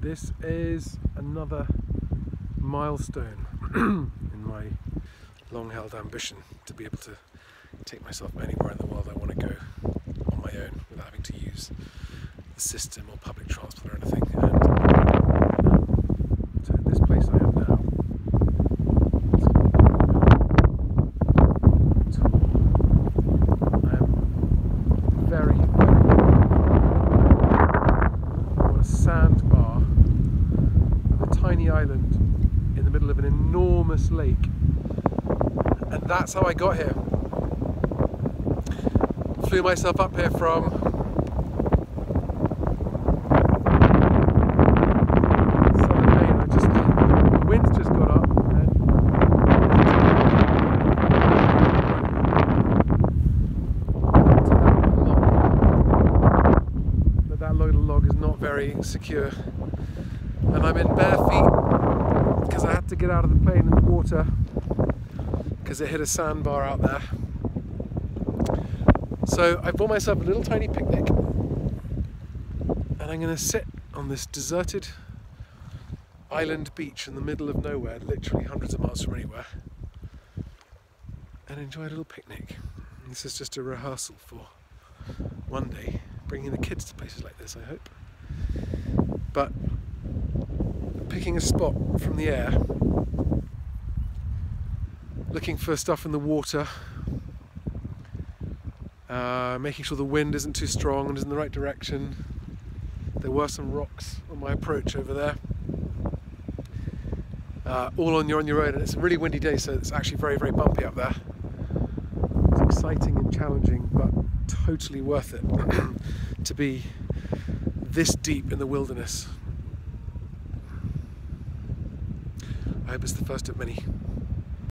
This is another milestone in my long-held ambition to be able to take myself anywhere in the world I want to go on my own without having to use the system or public transport or anything. And so this place I am now, I am very, very on a sandbar with a tiny island in the middle of an enormous lake. And that's how I got here. Flew myself up here from southern Maine. The wind's just got up and that little log is not very secure. And I'm in bare feet because I had to get out of the plane in the water because it hit a sandbar out there. So I bought myself a little tiny picnic and I'm going to sit on this deserted island beach in the middle of nowhere, literally hundreds of miles from anywhere, and enjoy a little picnic. And this is just a rehearsal for one day, bringing the kids to places like this, I hope. But picking a spot from the air, looking for stuff in the water, making sure the wind isn't too strong and is in the right direction. There were some rocks on my approach over there. All on your own, and it's a really windy day, so it's actually very, very bumpy up there. It's exciting and challenging, but totally worth it to be this deep in the wilderness. I hope it's the first of many.